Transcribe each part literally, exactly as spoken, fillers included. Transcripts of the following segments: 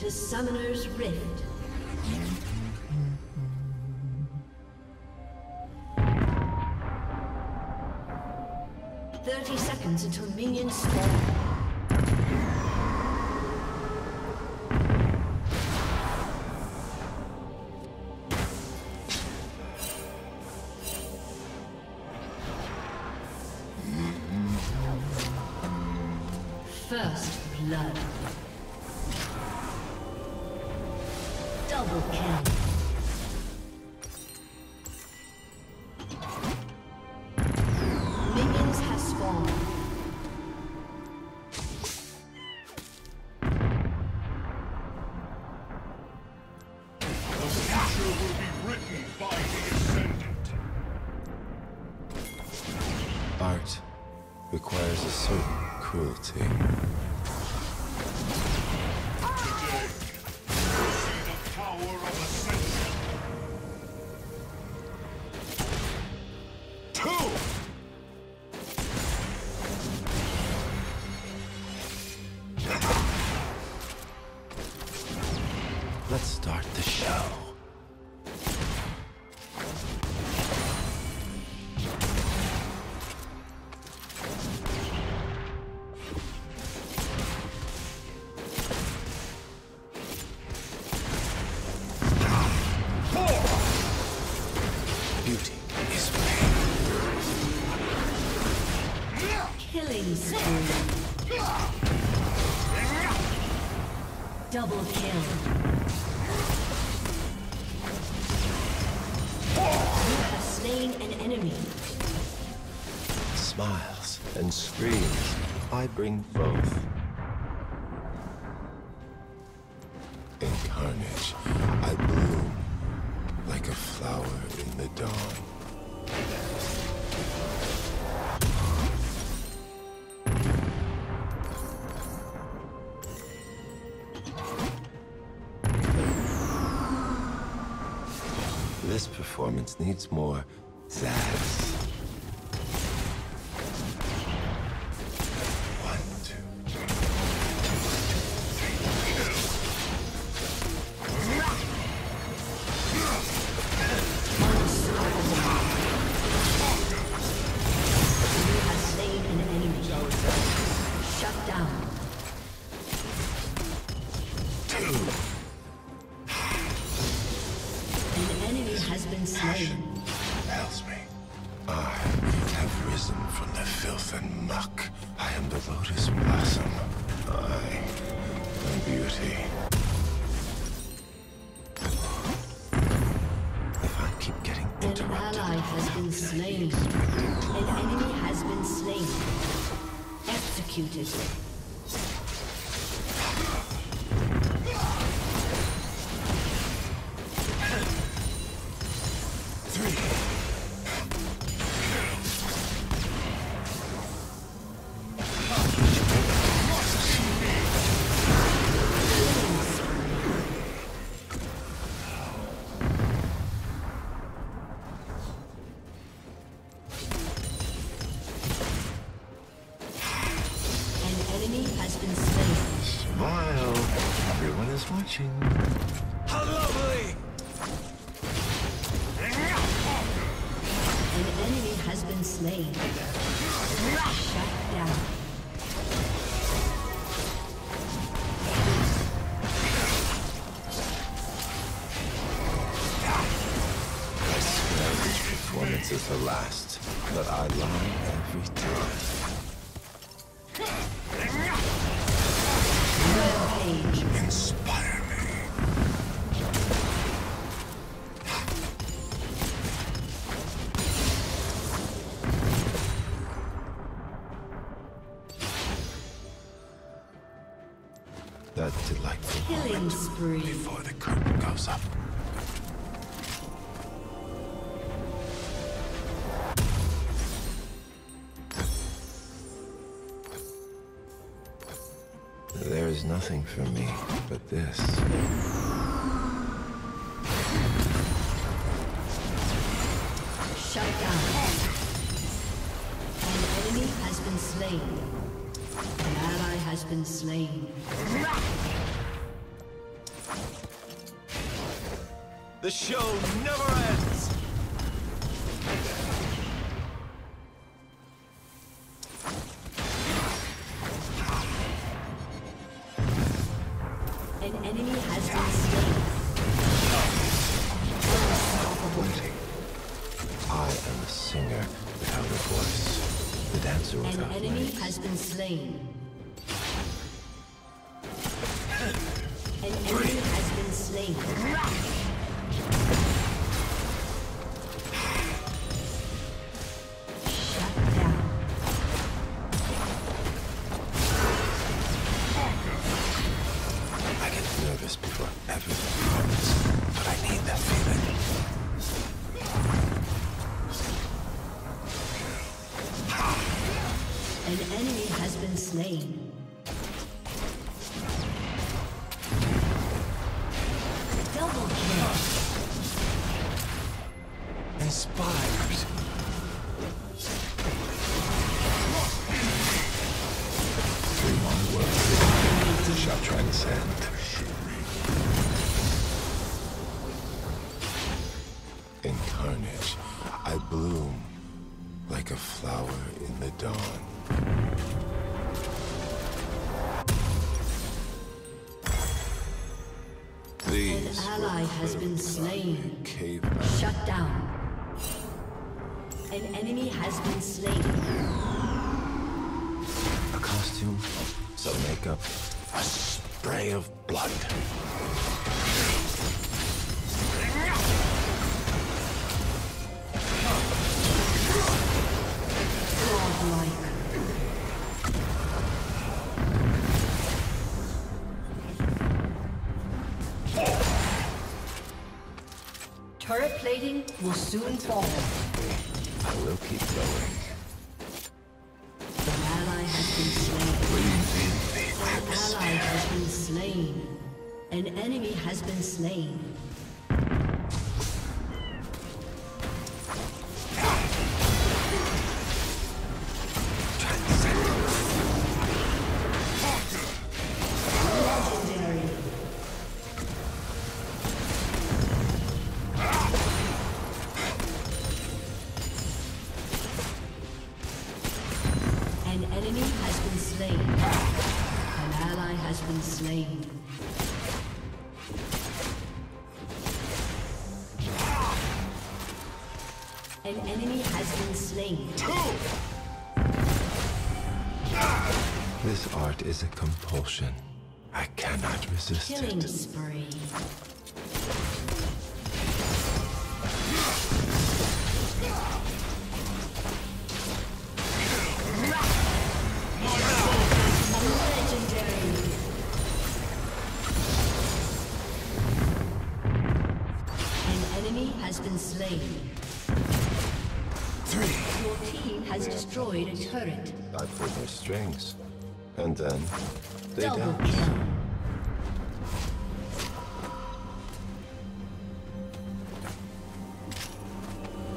to Summoner's Rift. Thirty seconds until minions spawn. First blood. Double kill. Let's start the show. Beauty is pain. Killing spree. Double kill. An enemy smiles and screams. I bring both in carnage. I bloom like a flower in the dawn. This performance needs more. That's one, two, three, two, an enemy. Shut down. An enemy has been slain. From the filth and muck, I am the lotus blossom. I am beauty. If I keep getting interrupted... An ally has been slain. An enemy has been slain. Executed. This is the last, but I lie every time. Inspire me. That delightful killing spree before the curtain goes up. There's nothing for me but this. Shut down. An enemy has been slain. An ally has been slain. The show never ends! An enemy has been slain. Waiting. I am the singer without a voice, the dancer without a voice. An enemy has been slain. An enemy has been slain. Shut down. I get nervous before everything happens, but I need that feeling. An enemy has been slain. Double kill. Inspired. Three long words shall transcend. In carnage, I bloom like a flower in the dawn. These An ally has been slain. Shut down. An enemy has been slain. A costume, some makeup, a spray of blood. Godlike. Turret plating will soon fall. I will keep going. An ally has been slain. An ally has been slain. An enemy has been slain. An enemy has been slain. This art is a compulsion. I cannot resist Killing it. Killing spree. Legendary. An enemy has been slain. Three. Your team has destroyed a turret. I pulled their strings, and then they Double danced. Kill.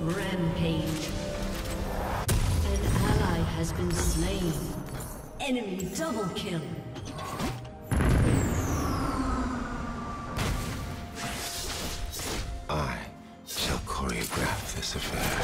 Rampage. An ally has been slain. Enemy double kill. I shall choreograph this affair.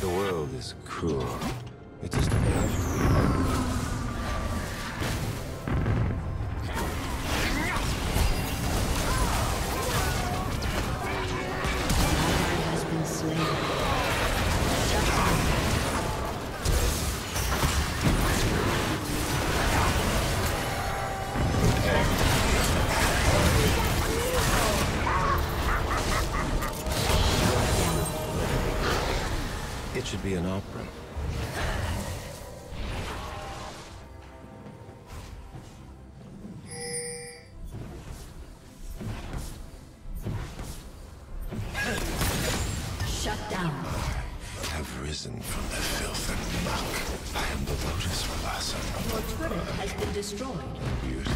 The world is cruel. It is not. It should be an opera. Shut down. I have risen from the filth and muck. I am the Lotus Velasa. Your turret has been destroyed. Beauty.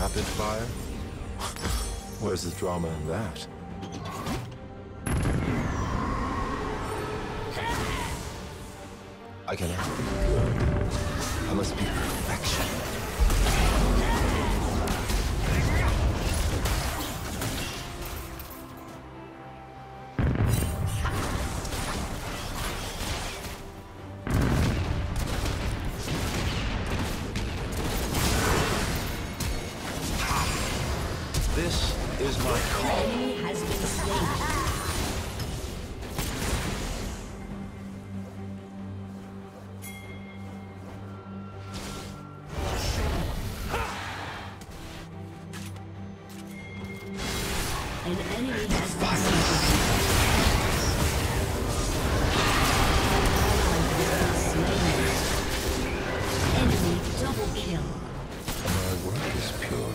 Rapid fire? Where's the drama in that? I can act. I must be perfection. This is my call. The enemy has been slain. An enemy has been slain. Enemy double kill. My work is pure.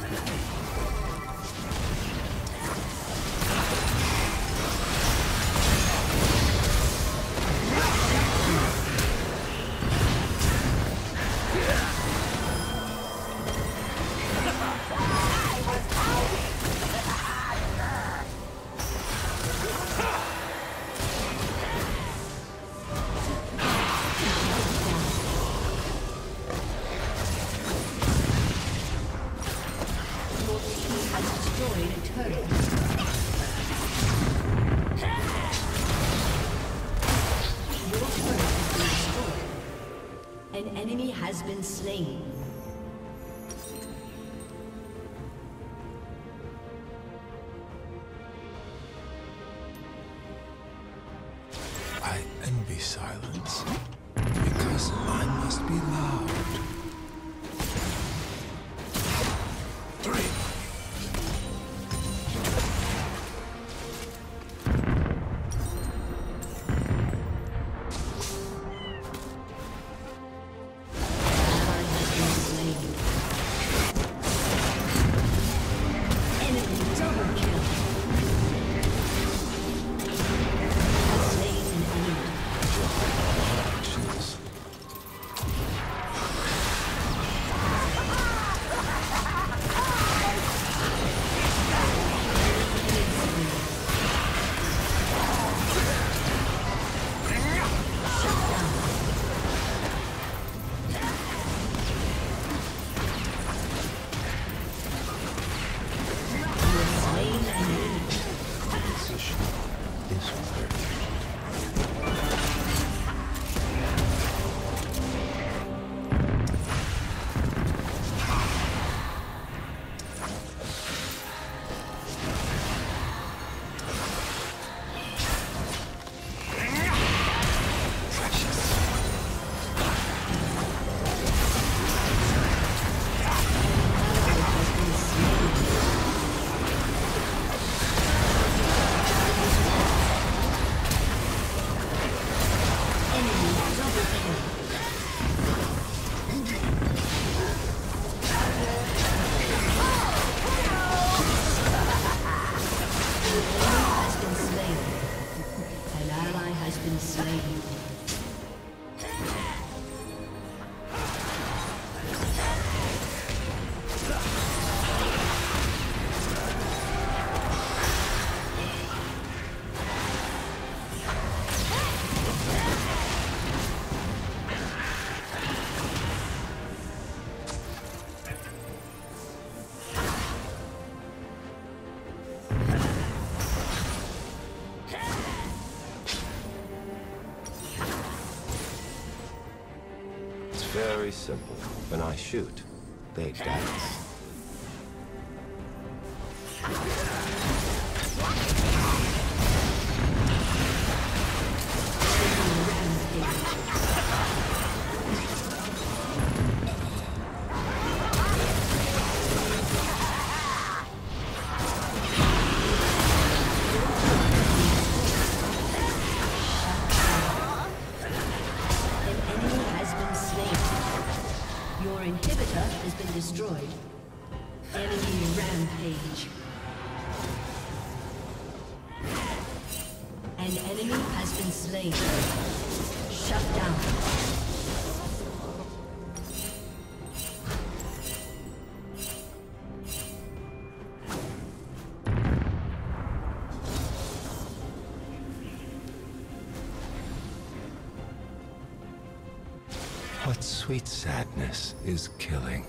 An enemy has been slain. I envy silence because I must be loud. Three. Double kill. Very simple. When I shoot, they dance. What sweet sadness is killing?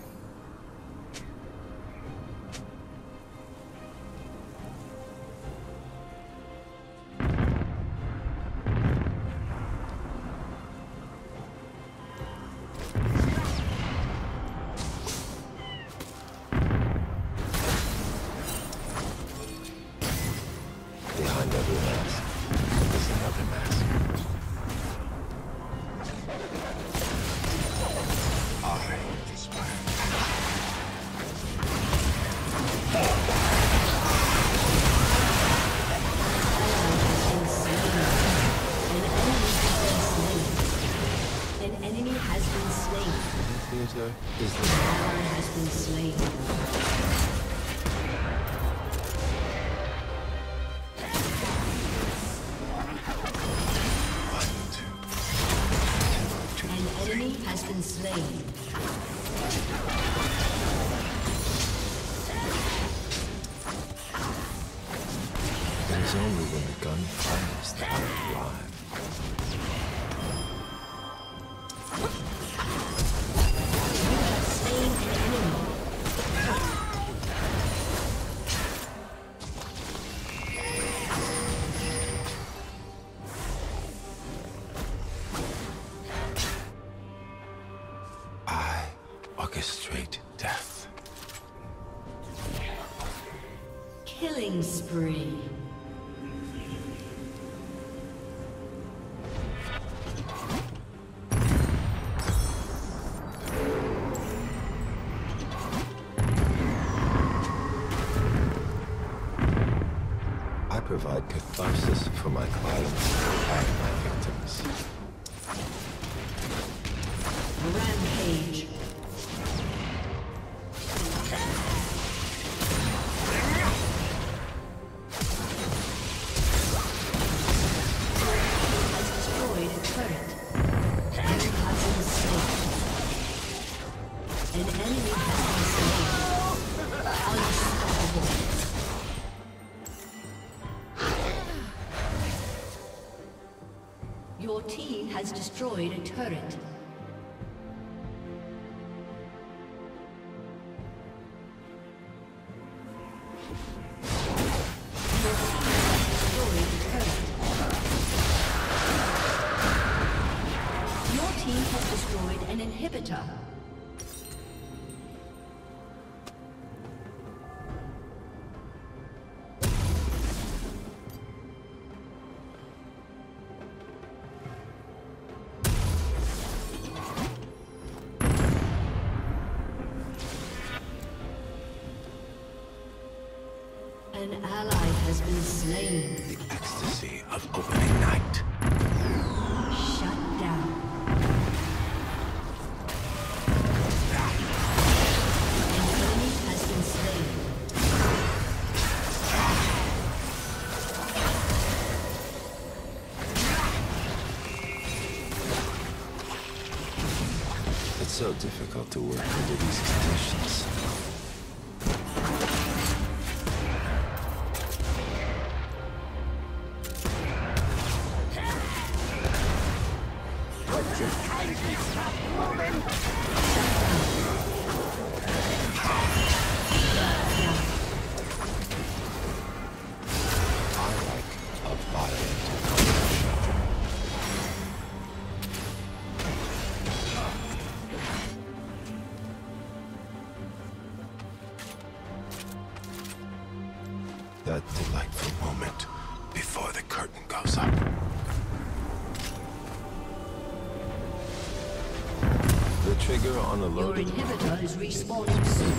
Spree. I provide catharsis for my clients and my victims. Rampage. Destroyed a turret. Destroyed a turret. destroyed an inhibitor. An ally has been slain. The ecstasy of opening night. Shut down. It's so difficult to work under these conditions. That delightful moment before the curtain goes up. The trigger on the loading. Your inhibitor is respawning soon.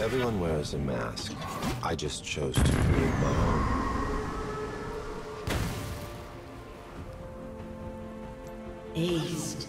Everyone wears a mask. I just chose to create my own. Aced.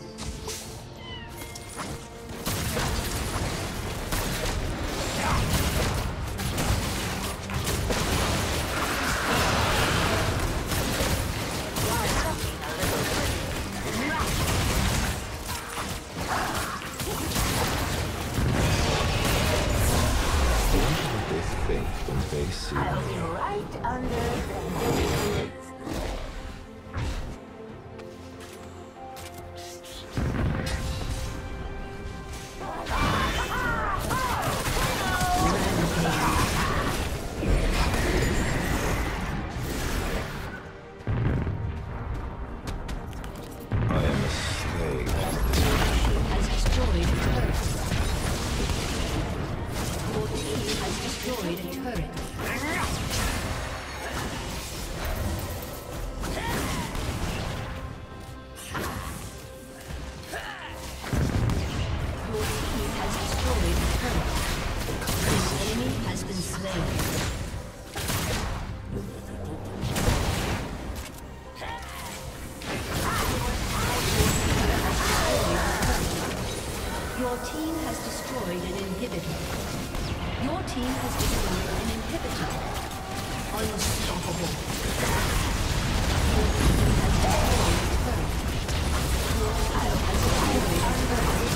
Unstoppable.